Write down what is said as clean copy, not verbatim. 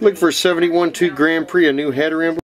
Looking for a 71-2 Grand Prix, a new header emblem.